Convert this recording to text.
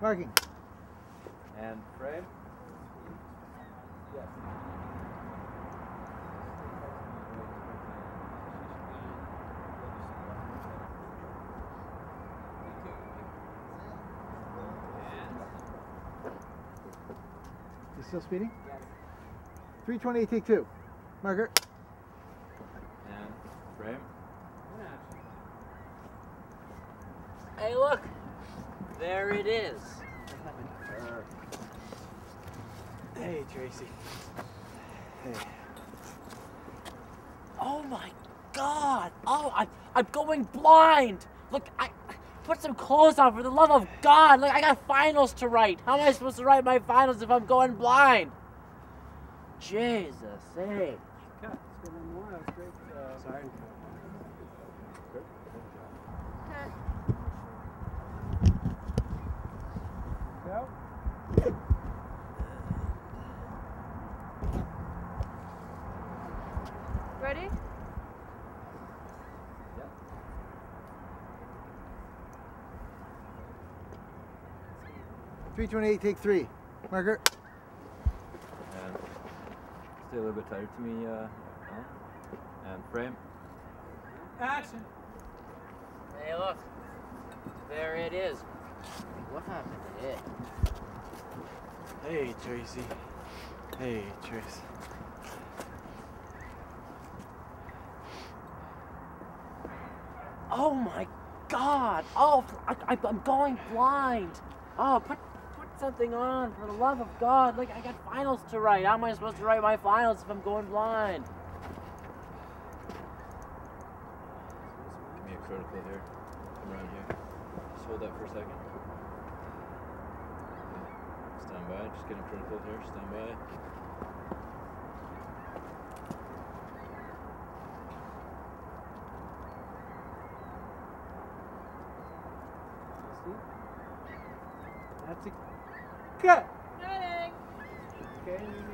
Marking. And frame. Yes. You still speeding? Yes. 328, take two. Marker. And frame. Hey, look! There it is. Hey, Tracy. Hey. Oh my God! Oh, I'm going blind. Look, I put some clothes on for the love of God. Look, I got finals to write. How am I supposed to write my finals if I'm going blind? Jesus, hey. Cut. Let's go one more. That was great. Sorry. Go. Ready? Yeah. .328, take three. Marker. Stay a little bit tighter to me, and frame. Action. Hey, look. There it is. What happened to it? Hey, Tracy. Hey, Tracy. Oh my God! Oh, I'm going blind. Oh, put something on for the love of God! Like I got finals to write. How am I supposed to write my finals if I'm going blind? Give me a critical here. Come around here. Just hold that for a second. Stand by. Just getting critical here. Stand by. That's a cut. Cutting. Okay.